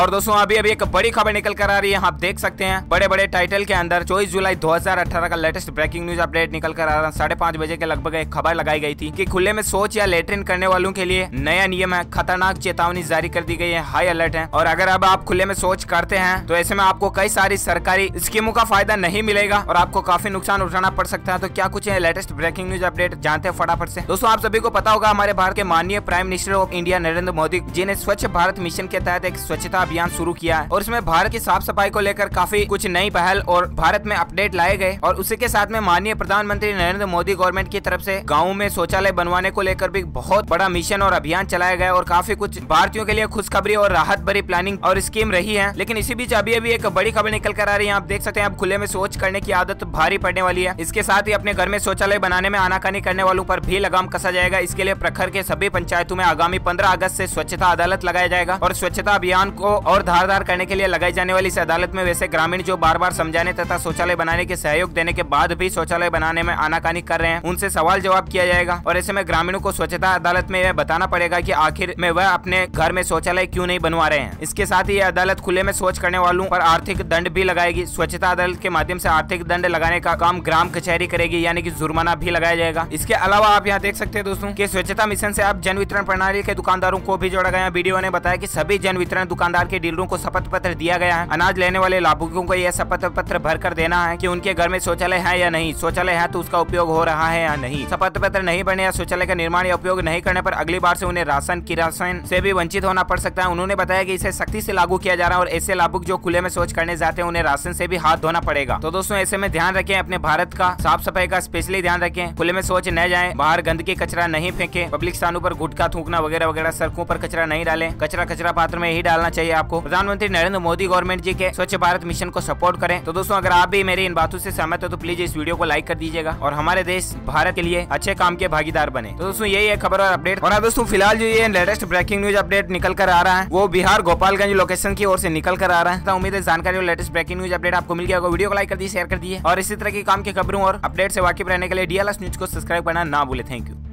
और दोस्तों अभी अभी एक बड़ी खबर निकल कर आ रही है, आप देख सकते हैं बड़े बड़े टाइटल के अंदर 24 जुलाई 2018 का लेटेस्ट ब्रेकिंग न्यूज अपडेट निकल कर आ रहा है। 5:30 बजे के लगभग एक खबर लगाई गई थी कि खुले में शौच या लेटरिन करने वालों के लिए नया नियम है, खतरनाक चेतावनी जारी कर दी गई है, हाई अलर्ट है। और अगर अब आप खुले में शौच करते हैं तो ऐसे में आपको कई सारी सरकारी स्कीमों का फायदा नहीं मिलेगा और आपको काफी नुकसान उठाना पड़ सकता है। तो क्या कुछ है लेटेस्ट ब्रेकिंग न्यूज अपडेट, जानते हैं फटाफट से। दोस्तों आप सभी को पता होगा हमारे भारत के माननीय prime minister of India Narendra Modi ji ने स्वच्छ भारत मिशन के तहत एक स्वच्छता अभियान शुरू किया है और इसमें भारत की साफ सफाई को लेकर काफी कुछ नई पहल और भारत में अपडेट लाए गए। और उसी के साथ में माननीय प्रधानमंत्री नरेंद्र मोदी गवर्नमेंट की तरफ से गाँव में शौचालय बनवाने को लेकर भी बहुत बड़ा मिशन और अभियान चलाया गया और काफी कुछ भारतीयों के लिए खुशखबरी और राहत भरी प्लानिंग और स्कीम रही है। लेकिन इसी बीच अभी अभी एक बड़ी खबर निकल कर आ रही है, आप देख सकते हैं अब खुले में शौच करने की आदत भारी पड़ने वाली है। इसके साथ ही अपने घर में शौचालय बनाने में आनाकानी करने वालों पर भी लगाम कसा जाएगा। इसके लिए प्रखर के सभी पंचायतों में आगामी 15 अगस्त से स्वच्छता अदालत लगाया जाएगा और स्वच्छता अभियान को और धारदार करने के लिए लगाई जाने वाली इस अदालत में वैसे ग्रामीण जो बार बार समझाने तथा शौचालय बनाने के सहयोग देने के बाद भी शौचालय बनाने में आनाकानी कर रहे हैं उनसे सवाल जवाब किया जाएगा। और ऐसे में ग्रामीणों को स्वच्छता अदालत में यह बताना पड़ेगा कि आखिर में वह अपने घर में शौचालय क्यों नहीं बनवा रहे हैं। इसके साथ ही यह अदालत खुले में शौच करने वालों पर आर्थिक दंड भी लगाएगी। स्वच्छता अदालत के माध्यम से आर्थिक दंड लगाने का काम ग्राम कचहरी करेगी, यानी कि जुर्माना भी लगाया जाएगा। इसके अलावा आप यहाँ देख सकते हैं दोस्तों कि स्वच्छता मिशन से अब जन वितरण प्रणाली के दुकानदारों को भी जोड़ा गया। वीडियो ने बताया कि सभी जन वितरण दुकानदार के डीलरों को शपथ पत्र दिया गया है। अनाज लेने वाले लाभुकों को यह शपथ पत्र भर कर देना है कि उनके घर में शौचालय है या नहीं, शौचालय है तो उसका उपयोग हो रहा है या नहीं। शपथ पत्र नहीं भरने या शौचालय का निर्माण या उपयोग नहीं करने पर अगली बार से उन्हें राशन किरासन से भी वंचित होना पड़ सकता है। उन्होंने बताया कि इसे सख्ती से लागू किया जा रहा है और ऐसे लाभुक जो खुले में शौच करने जाते हैं उन्हें राशन से भी हाथ धोना पड़ेगा। तो दोस्तों ऐसे में ध्यान रखें, अपने भारत का साफ सफाई का स्पेशली ध्यान रखें, खुले में शौच न जाएं, बाहर गंदगी कचरा नहीं फेंके, पब्लिक स्थानों पर गुटखा थूकना वगैरह वगैरह, सड़कों पर कचरा नहीं डालें, कचरा पात्र में ही डालना चाहिए आपको। प्रधानमंत्री नरेंद्र मोदी गवर्नमेंट जी के स्वच्छ भारत मिशन को सपोर्ट करें। तो दोस्तों अगर आप भी मेरी इन बातों से सहमत हो तो प्लीज इस वीडियो को लाइक कर दीजिएगा और हमारे देश भारत के लिए अच्छे काम के भागीदार बने। तो दोस्तों यही है खबर और अपडेट। और दोस्तों फिलहाल जो ये लेटेस्ट ब्रेकिंग न्यूज अपडेट निकल कर आ रहा है वो बिहार गोपालगंज लोकेशन की ओर से निकल कर आ रहा है। तो उम्मीद है जानकारी और लेटेस्ट ब्रेकिंग न्यूज अपडेट आपको मिल गया होगा। वीडियो को लाइक कर दीजिए, शेयर कर दीजिए और इसी तरह की काम की खबरों और अपडेट से वाकिफ रहने के लिए DLS न्यूज को सब्सक्राइब करना ना भूले। Thank you.